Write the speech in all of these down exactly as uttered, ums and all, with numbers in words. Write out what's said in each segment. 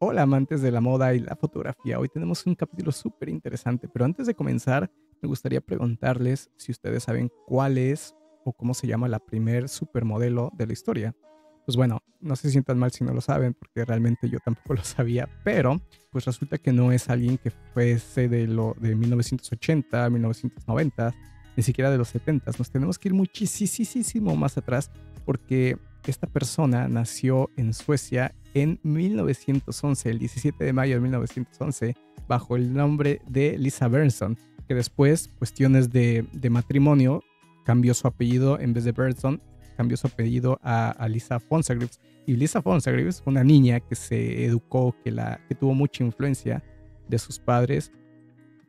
Hola amantes de la moda y la fotografía, hoy tenemos un capítulo súper interesante, pero antes de comenzar me gustaría preguntarles si ustedes saben cuál es o cómo se llama la primer supermodelo de la historia. Pues bueno, no se sientan mal si no lo saben, porque realmente yo tampoco lo sabía, pero pues resulta que no es alguien que fuese de, lo, de mil novecientos ochenta, mil novecientos noventa, ni siquiera de los setenta. Nos tenemos que ir muchísimo más atrás porque esta persona nació en Suecia en mil novecientos once, el diecisiete de mayo de mil novecientos once, bajo el nombre de Lisa Bernson, que después, cuestiones de, de matrimonio, cambió su apellido, en vez de Bernson, cambió su apellido a, a Lisa Fonssagrives. Y Lisa Fonssagrives fue una niña que se educó, que, la, que tuvo mucha influencia de sus padres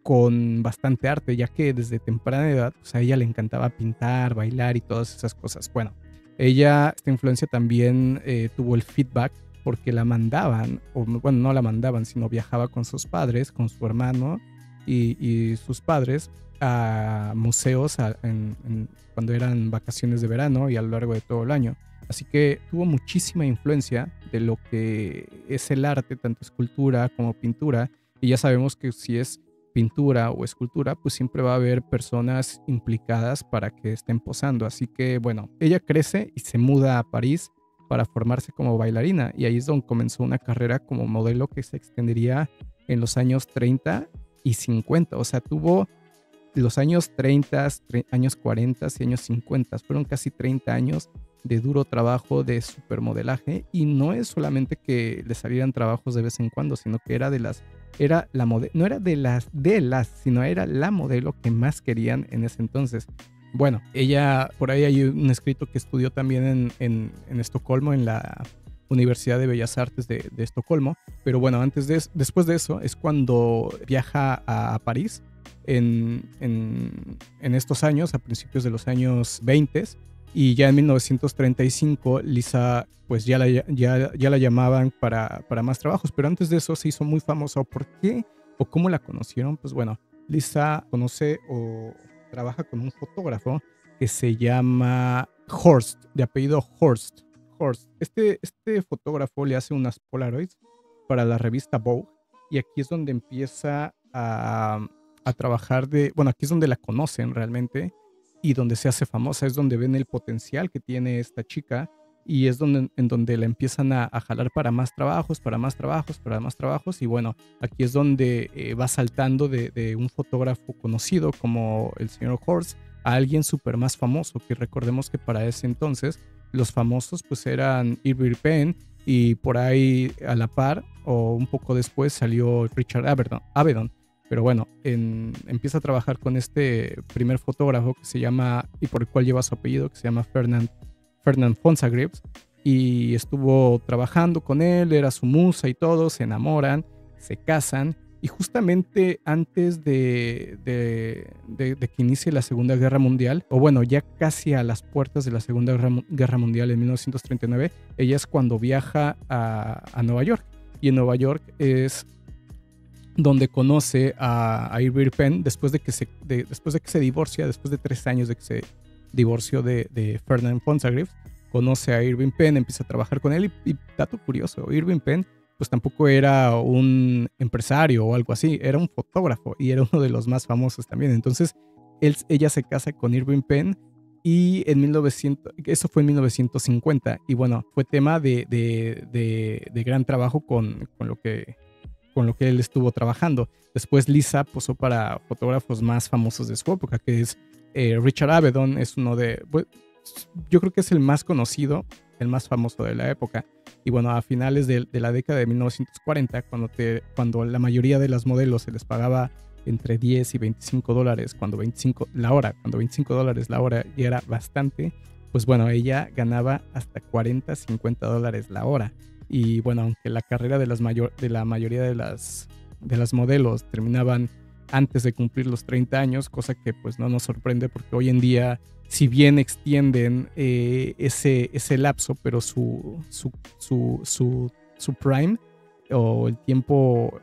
con bastante arte, ya que desde temprana edad pues a ella le encantaba pintar, bailar y todas esas cosas. Bueno, ella, esta influencia también eh, tuvo el feedback porque la mandaban, o bueno, no la mandaban, sino viajaba con sus padres, con su hermano y, y sus padres a museos a, en, en, cuando eran vacaciones de verano y a lo largo de todo el año. Así que tuvo muchísima influencia de lo que es el arte, tanto escultura como pintura. Y ya sabemos que si es pintura o escultura, pues siempre va a haber personas implicadas para que estén posando. Así que bueno, ella crece y se muda a París para formarse como bailarina. Y ahí es donde comenzó una carrera como modelo que se extendería en los años treinta y cincuenta. O sea, tuvo los años treinta, años cuarenta y años cincuenta. Fueron casi treinta años de duro trabajo de supermodelaje. Y no es solamente que le salieran trabajos de vez en cuando, sino que era de las... Era la modelo, no era de las, de las, sino era la modelo que más querían en ese entonces. Bueno, ella, por ahí hay un escrito que estudió también en, en, en Estocolmo, en la Universidad de Bellas Artes de, de Estocolmo. Pero bueno, antes de, después de eso es cuando viaja a París en, en, en estos años, a principios de los años veinte. Y ya en mil novecientos treinta y cinco, Lisa, pues ya la, ya, ya la llamaban para, para más trabajos. Pero antes de eso se hizo muy famosa. ¿Por qué o cómo la conocieron? Pues bueno, Lisa conoce o trabaja con un fotógrafo que se llama Horst, de apellido Horst. Horst. Este, este fotógrafo le hace unas Polaroids para la revista Vogue. Y aquí es donde empieza a, a trabajar de... Bueno, aquí es donde la conocen realmente. Y donde se hace famosa, es donde ven el potencial que tiene esta chica y es donde, en donde la empiezan a, a jalar para más trabajos, para más trabajos, para más trabajos. Y bueno, aquí es donde eh, va saltando de, de un fotógrafo conocido como el señor Horst a alguien súper más famoso, que recordemos que para ese entonces los famosos pues eran Irving Penn y por ahí a la par o un poco después salió Richard Avedon. Pero bueno, en, empieza a trabajar con este primer fotógrafo que se llama, y por el cual lleva su apellido, que se llama Fernand, Fernand Fonssagrives. Y estuvo trabajando con él, era su musa y todo, se enamoran, se casan. Y justamente antes de, de, de, de que inicie la Segunda Guerra Mundial, o bueno, ya casi a las puertas de la Segunda Guerra, Guerra Mundial en mil novecientos treinta y nueve, ella es cuando viaja a, a Nueva York. Y en Nueva York es... donde conoce a, a Irving Penn después de, que se, de, después de que se divorcia, después de tres años de que se divorció de, de Fernand Fonssagrives, conoce a Irving Penn, empieza a trabajar con él y, y dato curioso, Irving Penn pues tampoco era un empresario o algo así, era un fotógrafo y era uno de los más famosos también. Entonces él, ella se casa con Irving Penn y en mil novecientos, eso fue en mil novecientos cincuenta y bueno, fue tema de, de, de, de gran trabajo con, con lo que... con lo que él estuvo trabajando. Después Lisa posó para fotógrafos más famosos de su época, que es eh, Richard Avedon, es uno de... Pues, yo creo que es el más conocido, el más famoso de la época. Y bueno, a finales de, de la década de mil novecientos cuarenta, cuando, te, cuando la mayoría de las modelos se les pagaba entre diez y veinticinco dólares, cuando veinticinco la hora, cuando veinticinco dólares la hora ya era bastante, pues bueno, ella ganaba hasta cuarenta, cincuenta dólares la hora. Y bueno, aunque la carrera de, las mayor, de la mayoría de las, de las modelos terminaban antes de cumplir los treinta años, cosa que pues no nos sorprende porque hoy en día, si bien extienden eh, ese, ese lapso, pero su, su, su, su, su prime o el tiempo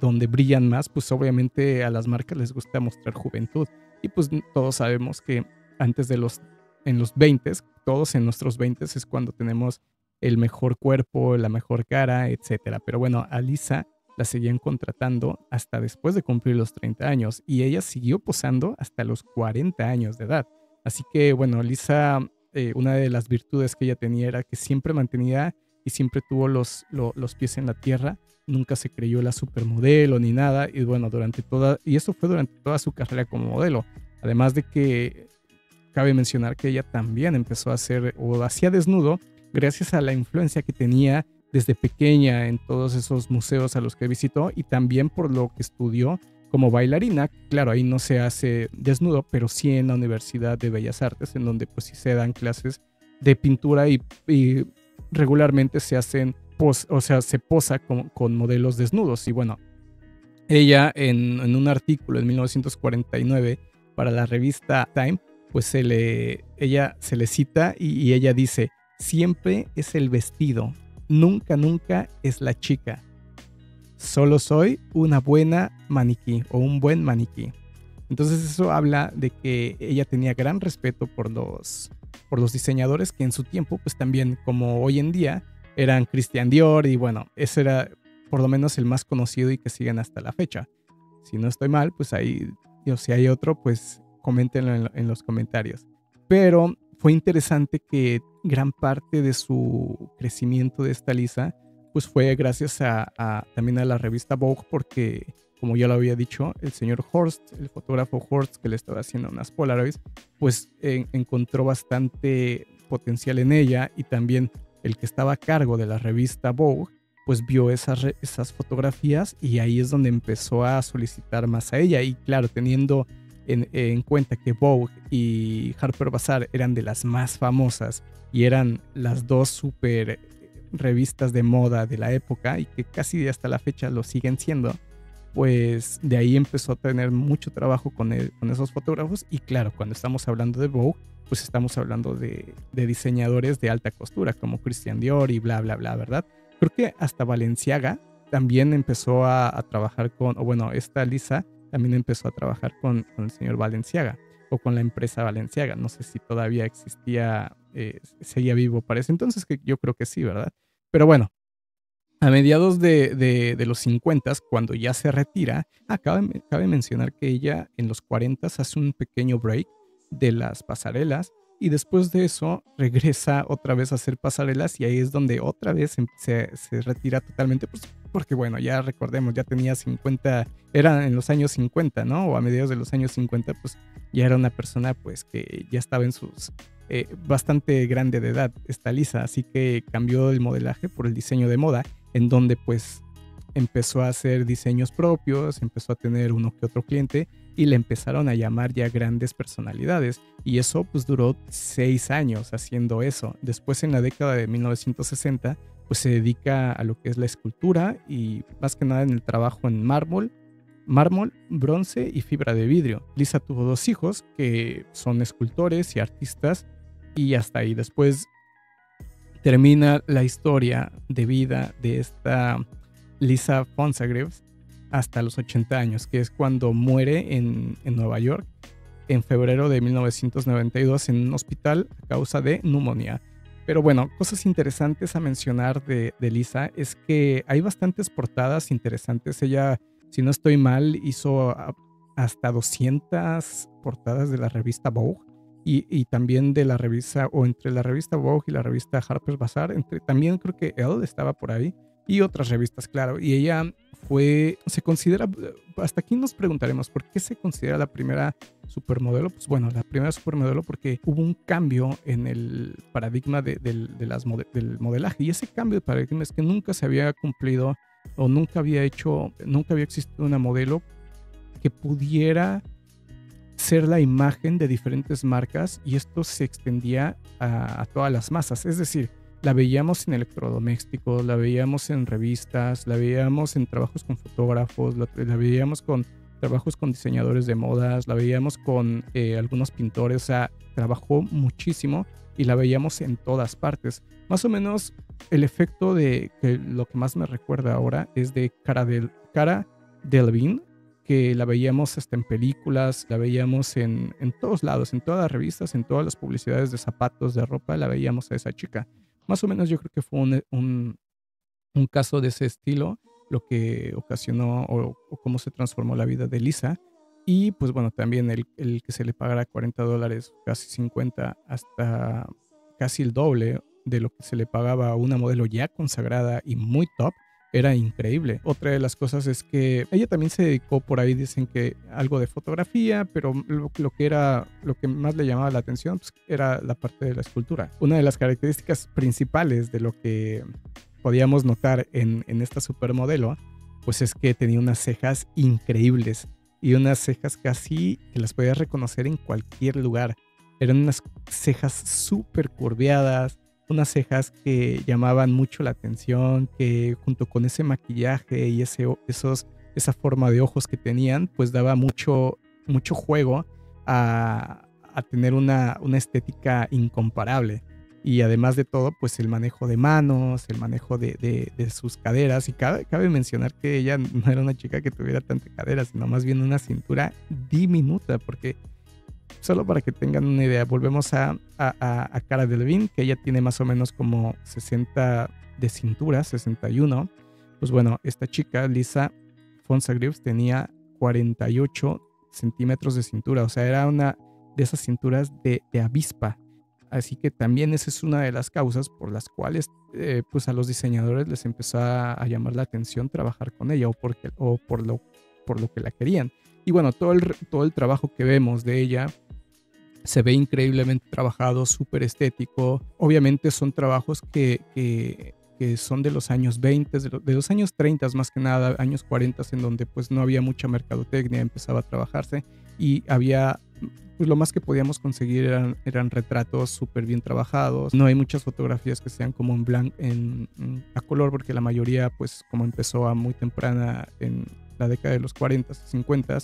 donde brillan más, pues obviamente a las marcas les gusta mostrar juventud. Y pues todos sabemos que antes de los, en los veintes, todos en nuestros veintes es cuando tenemos el mejor cuerpo, la mejor cara, etcétera. Pero bueno, a Lisa la seguían contratando hasta después de cumplir los treinta años y ella siguió posando hasta los cuarenta años de edad. Así que bueno, Lisa, eh, una de las virtudes que ella tenía era que siempre mantenía y siempre tuvo los, lo, los pies en la tierra. Nunca se creyó la supermodelo ni nada. Y bueno, durante toda, y eso fue durante toda su carrera como modelo. Además de que cabe mencionar que ella también empezó a hacer o hacía desnudo gracias a la influencia que tenía desde pequeña en todos esos museos a los que visitó y también por lo que estudió como bailarina. Claro, ahí no se hace desnudo, pero sí en la Universidad de Bellas Artes, en donde pues sí se dan clases de pintura y, y regularmente se hacen pos, o sea, se posa con, con modelos desnudos. Y bueno, ella en, en un artículo en mil novecientos cuarenta y nueve para la revista Time, pues se le, ella se le cita y, y ella dice: siempre es el vestido, nunca, nunca es la chica. Solo soy una buena maniquí o un buen maniquí. Entonces eso habla de que ella tenía gran respeto por los, por los diseñadores que en su tiempo, pues también como hoy en día, eran Christian Dior y bueno, ese era por lo menos el más conocido y que siguen hasta la fecha. Si no estoy mal, pues ahí, o si hay otro, pues coméntenlo en, en los comentarios. Pero fue interesante que gran parte de su crecimiento de esta Lisa pues fue gracias a, a también a la revista Vogue, porque como ya lo había dicho, el señor Horst, el fotógrafo Horst que le estaba haciendo unas Polaroids, pues eh, encontró bastante potencial en ella y también el que estaba a cargo de la revista Vogue pues vio esas, esas fotografías y ahí es donde empezó a solicitar más a ella. Y claro, teniendo en, en cuenta que Vogue y Harper's Bazaar eran de las más famosas y eran las dos súper revistas de moda de la época y que casi hasta la fecha lo siguen siendo, pues de ahí empezó a tener mucho trabajo con, el, con esos fotógrafos. Y claro, cuando estamos hablando de Vogue, pues estamos hablando de, de diseñadores de alta costura como Christian Dior y bla bla bla, ¿verdad? Creo que hasta Balenciaga también empezó a, a trabajar con, o bueno, esta Lisa también empezó a trabajar con, con el señor Balenciaga o con la empresa Balenciaga. No sé si todavía existía, eh, seguía vivo para ese entonces, que yo creo que sí, ¿verdad? Pero bueno, a mediados de, de, de los cincuenta, cuando ya se retira, acaba, cabe mencionar que ella en los cuarenta hace un pequeño break de las pasarelas y después de eso regresa otra vez a hacer pasarelas y ahí es donde otra vez se, se retira totalmente, pues, porque bueno, ya recordemos, ya tenía cincuenta, era en los años cincuenta, ¿no? O a mediados de los años cincuenta, pues ya era una persona pues que ya estaba en sus, eh, bastante grande de edad, esta Lisa, así que cambió el modelaje por el diseño de moda, en donde pues empezó a hacer diseños propios, empezó a tener uno que otro cliente y le empezaron a llamar ya grandes personalidades y eso pues duró seis años haciendo eso. Después en la década de mil novecientos sesenta pues se dedica a lo que es la escultura y más que nada en el trabajo en mármol, mármol, bronce y fibra de vidrio. Lisa tuvo dos hijos que son escultores y artistas y hasta ahí. Después termina la historia de vida de esta Lisa Fonssagrives hasta los ochenta años, que es cuando muere en, en Nueva York en febrero de mil novecientos noventa y dos en un hospital a causa de neumonía. Pero bueno, cosas interesantes a mencionar de, de Lisa es que hay bastantes portadas interesantes. Ella, si no estoy mal, hizo hasta doscientas portadas de la revista Vogue y, y también de la revista, o entre la revista Vogue y la revista Harper's Bazaar, entre, también creo que Elle estaba por ahí y otras revistas, claro. Y ella fue, se considera, hasta aquí nos preguntaremos por qué se considera la primera supermodelo. Pues bueno, la primera supermodelo porque hubo un cambio en el paradigma de, de, de las mode, del modelaje y ese cambio de paradigma es que nunca se había cumplido o nunca había hecho, nunca había existido una modelo que pudiera ser la imagen de diferentes marcas y esto se extendía a, a todas las masas, es decir, la veíamos en electrodomésticos, la veíamos en revistas, la veíamos en trabajos con fotógrafos, la, la veíamos con trabajos con diseñadores de modas, la veíamos con eh, algunos pintores, o sea, trabajó muchísimo y la veíamos en todas partes. Más o menos el efecto de que lo que más me recuerda ahora es de Cara, del, Cara Delevingne, que la veíamos hasta en películas, la veíamos en, en todos lados, en todas las revistas, en todas las publicidades de zapatos, de ropa, la veíamos a esa chica. Más o menos yo creo que fue un, un, un caso de ese estilo lo que ocasionó o, o cómo se transformó la vida de Lisa. Y pues bueno, también el, el que se le pagara cuarenta dólares, casi cincuenta, hasta casi el doble de lo que se le pagaba a una modelo ya consagrada y muy top, era increíble. Otra de las cosas es que ella también se dedicó, por ahí dicen que algo de fotografía, pero lo, lo que era, lo que más le llamaba la atención pues, era la parte de la escultura. Una de las características principales de lo que podíamos notar en, en esta supermodelo, pues es que tenía unas cejas increíbles y unas cejas casi que las podías reconocer en cualquier lugar. Eran unas cejas súper curveadas, unas cejas que llamaban mucho la atención, que junto con ese maquillaje y ese, esos, esa forma de ojos que tenían, pues daba mucho, mucho juego a, a tener una, una estética incomparable. Y además de todo, pues el manejo de manos, el manejo de, de, de sus caderas. Y cabe, cabe mencionar que ella no era una chica que tuviera tanta cadera, sino más bien una cintura diminuta, porque... Solo para que tengan una idea, volvemos a, a, a Cara Delevingne, que ella tiene más o menos como sesenta de cintura, sesenta y uno. Pues bueno, esta chica, Lisa Fonssagrives, tenía cuarenta y ocho centímetros de cintura. O sea, era una de esas cinturas de, de avispa. Así que también esa es una de las causas por las cuales eh, pues a los diseñadores les empezó a, a llamar la atención trabajar con ella o, porque, o por, lo, por lo que la querían. Y bueno, todo el, todo el trabajo que vemos de ella... Se ve increíblemente trabajado, súper estético. Obviamente son trabajos que, que, que son de los años veinte, de los, de los años treinta más que nada, años cuarenta, en donde pues no había mucha mercadotecnia, empezaba a trabajarse y había, pues lo más que podíamos conseguir eran, eran retratos súper bien trabajados. No hay muchas fotografías que sean como en blanco, en, en, a color, porque la mayoría pues como empezó a muy temprana en la década de los cuarenta, cincuenta,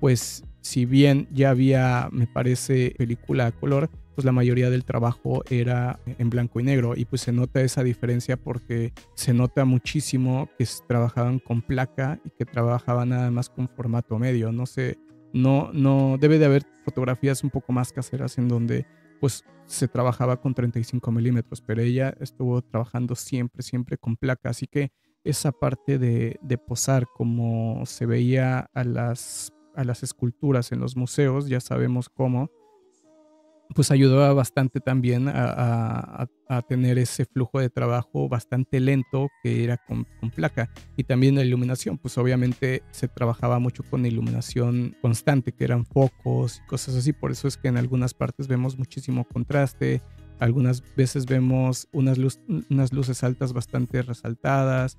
pues si bien ya había, me parece, película a color, pues la mayoría del trabajo era en blanco y negro. Y pues se nota esa diferencia porque se nota muchísimo que trabajaban con placa y que trabajaban nada más con formato medio. No sé, no, no, debe de haber fotografías un poco más caseras en donde pues se trabajaba con treinta y cinco milímetros, pero ella estuvo trabajando siempre, siempre con placa. Así que esa parte de, de posar como se veía a las a las esculturas en los museos, ya sabemos cómo, pues ayudaba bastante también a, a, a tener ese flujo de trabajo bastante lento que era con, con placa. Y también la iluminación, pues obviamente se trabajaba mucho con iluminación constante, que eran focos y cosas así. Por eso es que en algunas partes vemos muchísimo contraste, algunas veces vemos unas, luz, unas luces altas bastante resaltadas.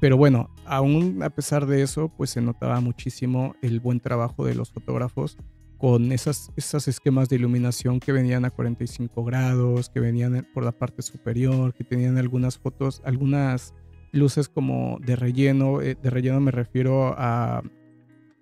Pero bueno, aún a pesar de eso, pues se notaba muchísimo el buen trabajo de los fotógrafos con esas, esas esquemas de iluminación que venían a cuarenta y cinco grados, que venían por la parte superior, que tenían algunas fotos, algunas luces como de relleno. De relleno me refiero a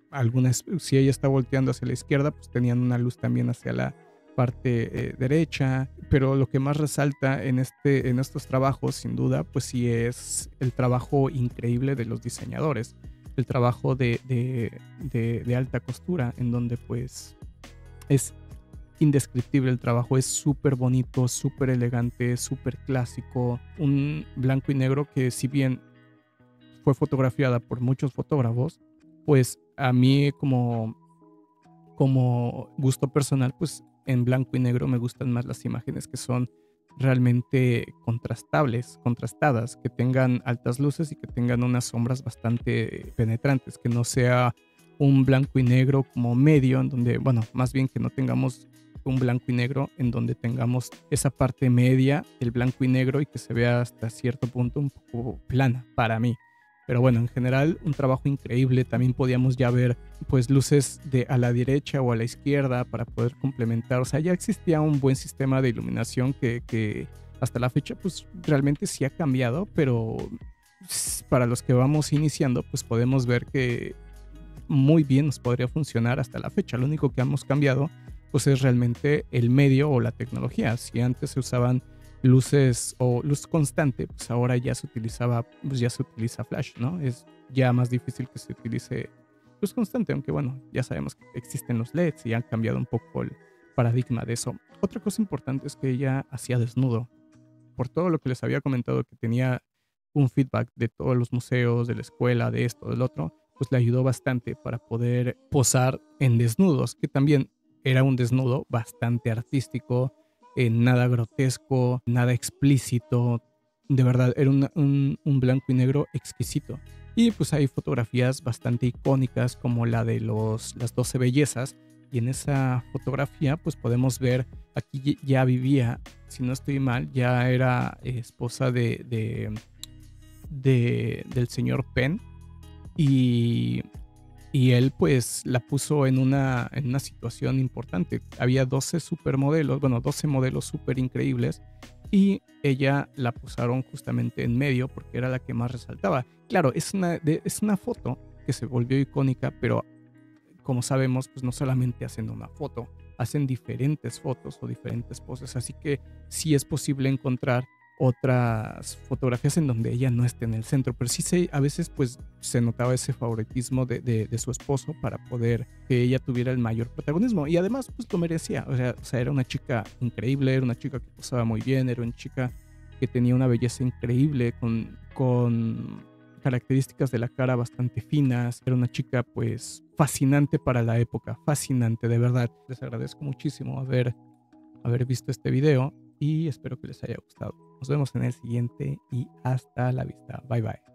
algunas, si ella está volteando hacia la izquierda, pues tenían una luz también hacia la parte eh, derecha, pero lo que más resalta en, este, en estos trabajos sin duda pues sí es el trabajo increíble de los diseñadores, el trabajo de, de, de, de alta costura, en donde pues es indescriptible el trabajo, es súper bonito, súper elegante, súper clásico, un blanco y negro que si bien fue fotografiada por muchos fotógrafos, pues a mí como, como gusto personal pues en blanco y negro me gustan más las imágenes que son realmente contrastables, contrastadas, que tengan altas luces y que tengan unas sombras bastante penetrantes, que no sea un blanco y negro como medio, en donde, bueno, más bien que no tengamos un blanco y negro en donde tengamos esa parte media, el blanco y negro, y que se vea hasta cierto punto un poco plana para mí. Pero bueno, en general un trabajo increíble. También podíamos ya ver pues luces de a la derecha o a la izquierda para poder complementar. O sea, ya existía un buen sistema de iluminación que, que hasta la fecha pues realmente sí ha cambiado, pero para los que vamos iniciando pues podemos ver que muy bien nos podría funcionar hasta la fecha. Lo único que hemos cambiado pues es realmente el medio o la tecnología. Si antes se usaban luces o luz constante, pues ahora ya se utilizaba, pues ya se utiliza flash, ¿no? Es ya más difícil que se utilice luz constante, aunque bueno, ya sabemos que existen los L E Ds y han cambiado un poco el paradigma de eso. Otra cosa importante es que ella hacía desnudo. por todo lo que les había comentado, que tenía un feedback de todos los museos, de la escuela, de esto, del otro, pues le ayudó bastante para poder posar en desnudos, que también era un desnudo bastante artístico, eh, nada grotesco, nada explícito. De verdad, era una, un, un blanco y negro exquisito. Y pues hay fotografías bastante icónicas como la de los, las doce bellezas. Y en esa fotografía pues podemos ver, aquí ya vivía, si no estoy mal, ya era esposa de, de, de, del señor Penn. Y, y él pues la puso en una, en una situación importante. Había doce supermodelos, bueno, doce modelos súper increíbles. Y ella la posaron justamente en medio porque era la que más resaltaba. Claro, es una, de, es una foto que se volvió icónica, pero como sabemos, pues no solamente hacen una foto, hacen diferentes fotos o diferentes poses. Así que sí es posible encontrar otras fotografías en donde ella no esté en el centro. Pero sí se, a veces pues se notaba ese favoritismo de, de, de su esposo para poder que ella tuviera el mayor protagonismo. Y además pues lo merecía. O sea, o sea, era una chica increíble, era una chica que posaba muy bien, era una chica que tenía una belleza increíble con... con características de la cara bastante finas. Era una chica pues fascinante para la época, fascinante de verdad. Les agradezco muchísimo haber, haber visto este video y espero que les haya gustado. Nos vemos en el siguiente y hasta la vista. Bye bye.